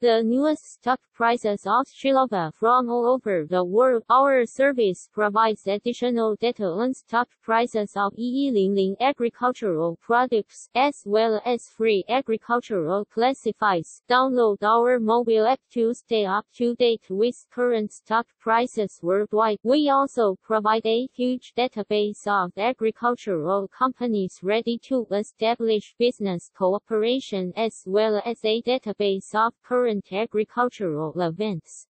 the newest stock prices of Jilava from all over the world. Our service provides additional data on stock prices of 1100 agricultural products, as well as free agricultural classifieds. Download our mobile app to stay up to date with current stock prices worldwide. We also provide a huge database of agricultural companies ready to establish business cooperation, as well as a database of current agricultural events.